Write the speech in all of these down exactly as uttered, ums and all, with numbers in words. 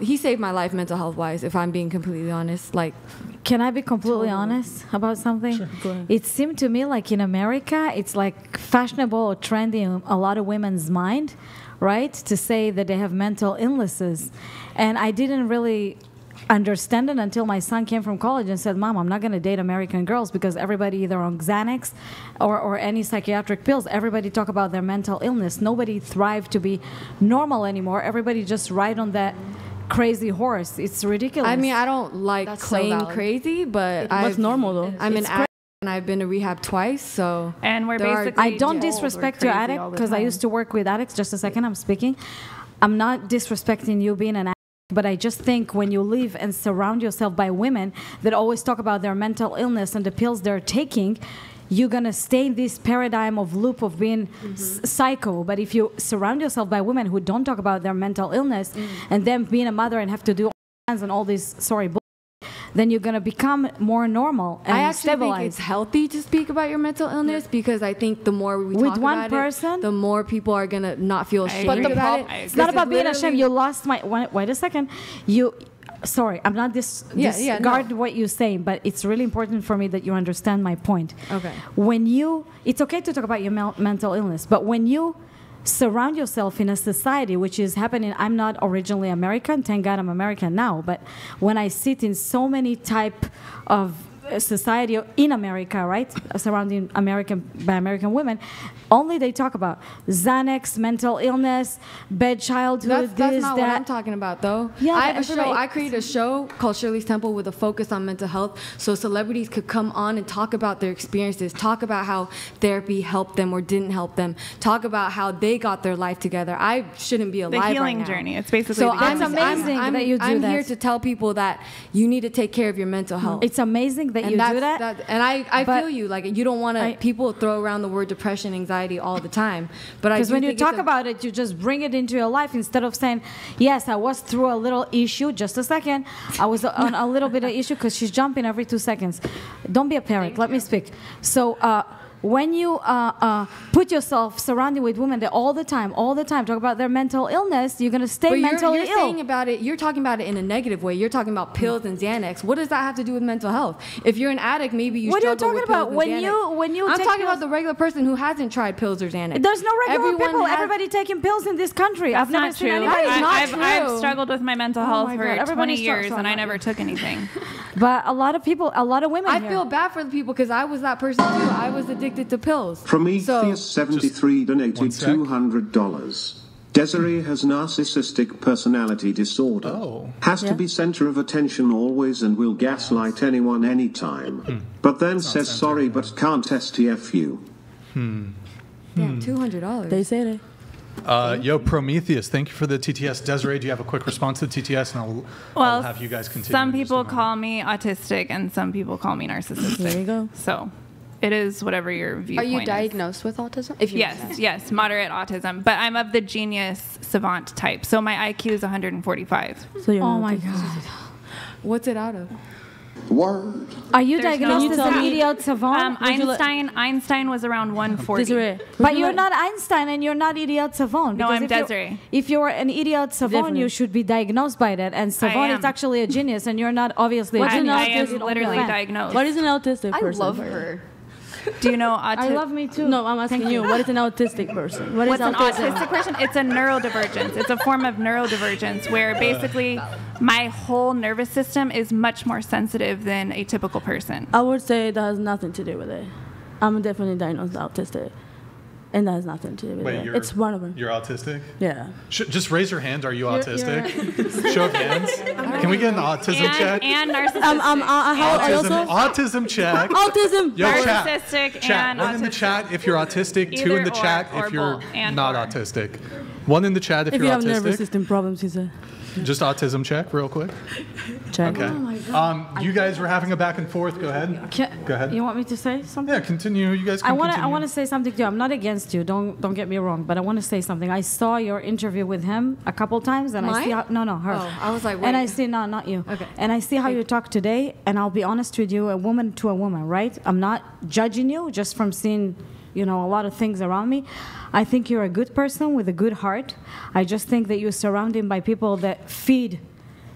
He saved my life mental health-wise, if I'm being completely honest. Like, can I be completely totally. honest about something? Sure, go ahead. It seemed to me like in America, it's like fashionable or trendy in a lot of women's mind, right, to say that they have mental illnesses. And I didn't really understand it until my son came from college and said, Mom, I'm not going to date American girls because everybody either on Xanax or, or any psychiatric pills, everybody talk about their mental illness. Nobody thrive to be normal anymore. Everybody just ride on that crazy horse. It's ridiculous. I mean, I don't like That's claim so crazy, but it's normal though. I'm an addict and I've been to rehab twice, so and we're basically I don't disrespect your addict because I used to work with addicts. Just a second, I'm speaking. I'm not disrespecting you being an addict, but I just think when you live and surround yourself by women that always talk about their mental illness and the pills they're taking, you're going to stay in this paradigm of loop of being mm-hmm. psycho. But if you surround yourself by women who don't talk about their mental illness mm-hmm. and then being a mother and have to do all kinds and all this, sorry, bull, then you're going to become more normal and I actually stabilized. think it's healthy to speak about your mental illness yeah. because I think the more we With talk one about person, it, the more people are going to not feel ashamed but the about it. It's not about being ashamed. You lost my... Wait, wait a second. You... Sorry, I'm not dis yeah, disregard yeah, no. what you're saying, but it's really important for me that you understand my point. Okay. When you, it's okay to talk about your me mental illness, but when you surround yourself in a society, which is happening, I'm not originally American, thank God I'm American now, but when I sit in so many type of society in America, right, surrounding American by American women, only they talk about Xanax, mental illness, bad childhood, that's, this, that's not that. what I'm talking about, though. Yeah, I have a show. Right. I created a show called Shirley's Temple with a focus on mental health, so celebrities could come on and talk about their experiences, talk about how therapy helped them or didn't help them, talk about how they got their life together. I shouldn't be alive. The healing right now. journey. It's basically so. The I'm, it's amazing I'm, I'm, that you do I'm that. here to tell people that you need to take care of your mental health. It's amazing that and you do that. that and I, I feel you. Like, you don't want to, people throw around the word depression, anxiety all the time. But I Because when you talk about it, you just bring it into your life instead of saying, yes, I was through a little issue. Just a second. I was on a little bit of issue because she's jumping every two seconds. Don't be a parent. Thank Let you. me speak. So, uh, when you uh, uh, put yourself surrounded with women that all the time, all the time talk about their mental illness, you're going to stay but mentally you're, you're ill. Saying about it, you're talking about it in a negative way. You're talking about pills and Xanax. What does that have to do with mental health? If you're an addict, maybe you what struggle with What are you talking about? When Xanax. you, when you I'm take talking pills. about the regular person who hasn't tried pills or Xanax. There's no regular Everyone people. Everybody taking pills in this country. That's I've never not seen true. anybody. I, not I've, true. I've struggled with my mental health oh my for twenty years, and I never took anything. But a lot of people, a lot of women I here. feel bad for the people because I was that person, too. I was addicted to pills. Prometheus seventy-three donated two hundred dollars. Desiree has narcissistic personality disorder. Oh. Has yeah. to be center of attention always and will gaslight anyone anytime. Hmm. But then That's says sorry but can't S T F U. Hmm. Damn, two hundred dollars. They said it. Uh, yo, Prometheus, thank you for the T T S. Desiree, do you have a quick response to the T T S? And I'll, well, I'll have you guys continue. Some people call me autistic and some people call me narcissistic. There you go. So... It is whatever your viewpoint is. Are you diagnosed is. with autism? If you yes, yes, moderate autism. But I'm of the genius savant type, so my I Q is one hundred forty-five. So you're oh my God. What's it out of? Word. Are you There's diagnosed no as an idiot savant? Um, Einstein, Einstein was around one forty. Desiree. But you're not Einstein and you're not idiot savant. No, I'm if Desiree. You, if you're an idiot savant, Definitely. you should be diagnosed by that. And savant is actually a genius, and you're not obviously What's I, an I autistic? am literally yeah. diagnosed. What is an autistic person? I love her. Do you know autistic? I love me too. No, I'm asking you. What is an autistic person? What is What's autism? an autistic person? It's a neurodivergence. It's a form of neurodivergence where basically my whole nervous system is much more sensitive than a typical person. I would say that has nothing to do with it. I'm definitely diagnosed autistic. And that has nothing to do with Wait, it. It's one of them. You're autistic? Yeah. Sh just raise your hand. Are you you're, autistic? You're Show of hands. Can we get an autism and, check? And narcissistic. Um, um, uh, autism, autism check. Autism. Yo, narcissistic chat. and One autistic. in the chat if you're autistic. Either Two in the or, chat or if you're not or. autistic. One in the chat if, if you're autistic. If you have nervous system problems, he's a... Just autism check real quick. Check. Okay. Oh my God. Um, you guys were having a back and forth. Go ahead. Can, Go ahead. You want me to say something? Yeah, continue. You guys can I wanna, continue. I want to say something to you. I'm not against you. Don't don't get me wrong, but I want to say something. I saw your interview with him a couple times and Mine? I see how, no, no, her. Oh, I was like, wait. And I see no, not you. Okay. And I see how you talk today, and I'll be honest with you, a woman to a woman, right? I'm not judging you just from seeing you know, a lot of things around me. I think you're a good person with a good heart. I just think that you're surrounded by people that feed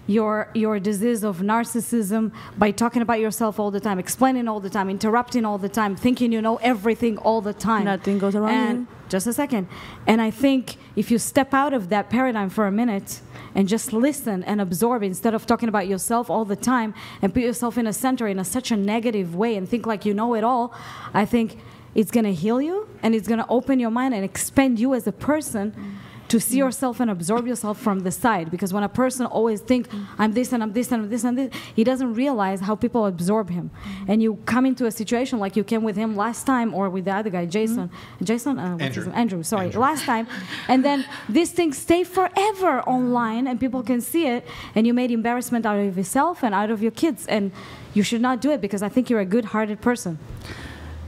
your, your disease of narcissism by talking about yourself all the time, explaining all the time, interrupting all the time, thinking you know everything all the time. Nothing goes wrong. And just a second. And I think if you step out of that paradigm for a minute and just listen and absorb instead of talking about yourself all the time and put yourself in a center in a, such a negative way and think like you know it all, I think it's going to heal you and it's going to open your mind and expand you as a person to see yourself and absorb yourself from the side. Because when a person always thinks, I'm this and I'm this and I'm this and this, he doesn't realize how people absorb him. And you come into a situation like you came with him last time or with the other guy, Jason. Mm-hmm. Jason? Uh, Andrew. Andrew, sorry, Andrew. Last time. And then these things stay forever online and people can see it. And you made embarrassment out of yourself and out of your kids. And you should not do it because I think you're a good-hearted person.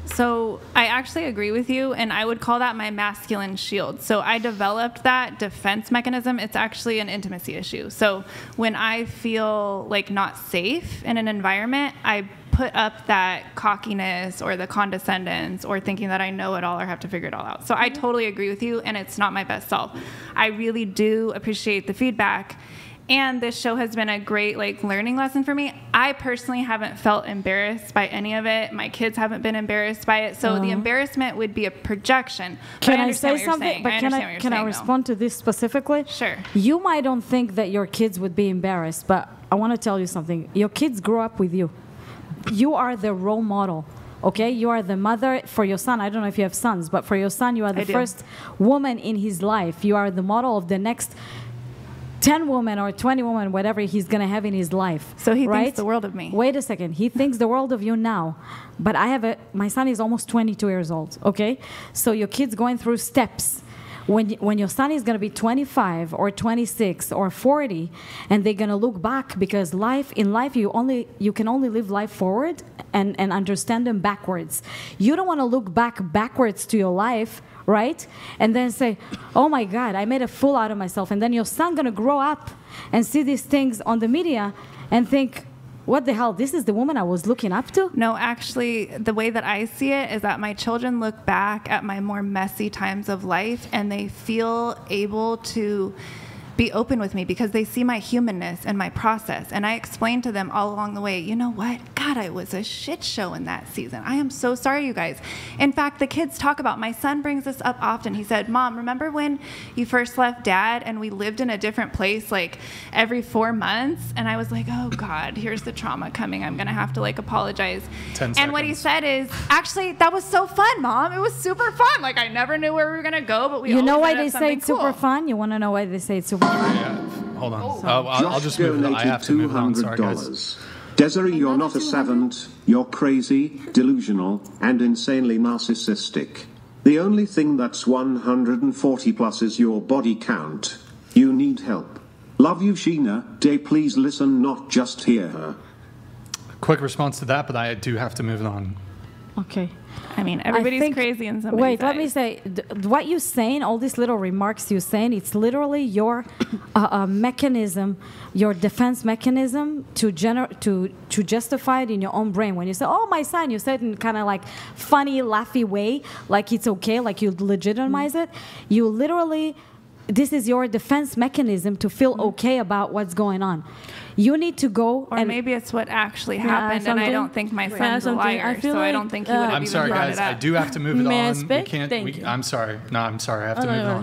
So I actually agree with you, and I would call that my masculine shield. So I developed that defense mechanism. It's actually an intimacy issue. So when I feel like not safe in an environment, I put up that cockiness or the condescendence or thinking that I know it all or have to figure it all out. So I totally agree with you, and it's not my best self. I really do appreciate the feedback. And this show has been a great like learning lesson for me. I personally haven't felt embarrassed by any of it. My kids haven't been embarrassed by it. So uh, the embarrassment would be a projection. Can I, I say something? But I can I can I respond though. to this specifically? Sure. You might don't think that your kids would be embarrassed, but I want to tell you something. Your kids grew up with you. You are the role model. Okay, you are the mother for your son. I don't know if you have sons, but for your son, you are the first woman in his life. You are the model of the next ten women or twenty women, whatever he's going to have in his life. So he right? thinks the world of me. Wait a second. He thinks the world of you now. But I have a, my son is almost twenty-two years old, okay? So your kid's going through steps. When, when your son is going to be twenty-five or twenty-six or forty, and they're going to look back because life in life, you only you can only live life forward and, and understand them backwards. You don't want to look back backwards to your life, right? And then say, oh my God, I made a fool out of myself. And then your son going to grow up and see these things on the media and think, what the hell, this is the woman I was looking up to? No, actually, the way that I see it is that my children look back at my more messy times of life and they feel able to be open with me because they see my humanness and my process. And I explained to them all along the way, you know what? God, I was a shit show in that season. I am so sorry, you guys. In fact, the kids talk about, my son brings this up often. He said, Mom, remember when you first left Dad and we lived in a different place like every four months? And I was like, oh God, here's the trauma coming. I'm going to have to like apologize. Ten seconds. And what he said is, actually, that was so fun, Mom. It was super fun. Like I never knew where we were going to go, but we You know why they say it's cool. super fun? You want to know why they say it's super fun? Yeah. Hold on. Oh. Uh, I'll, I'll just move on. I have to move on. Sorry, guys. Desiree, you're not a savant, you're crazy, delusional, and insanely narcissistic. The only thing that's one hundred forty plus is your body count. You need help. Love you, Sheena. Day, please listen, not just hear her. Quick response to that, but I do have to move on. Okay. I mean, everybody's I think, crazy in some Wait, eyes. let me say, th what you're saying, all these little remarks you're saying, it's literally your uh, uh, mechanism, your defense mechanism to, to, to justify it in your own brain. When you say, oh, my son, you say it in kind of like funny, laughy way, like it's okay, like you legitimize mm-hmm. it. You literally, this is your defense mechanism to feel mm-hmm. okay about what's going on. You need to go, or and maybe it's what actually happened, yeah, and I don't think my son's yeah, a liar, I so like, I don't think he uh, would have I'm even sorry, guys. It up. I do have to move it on. We can't. We, I'm sorry. No, I'm sorry. I have to oh, move no, no. on.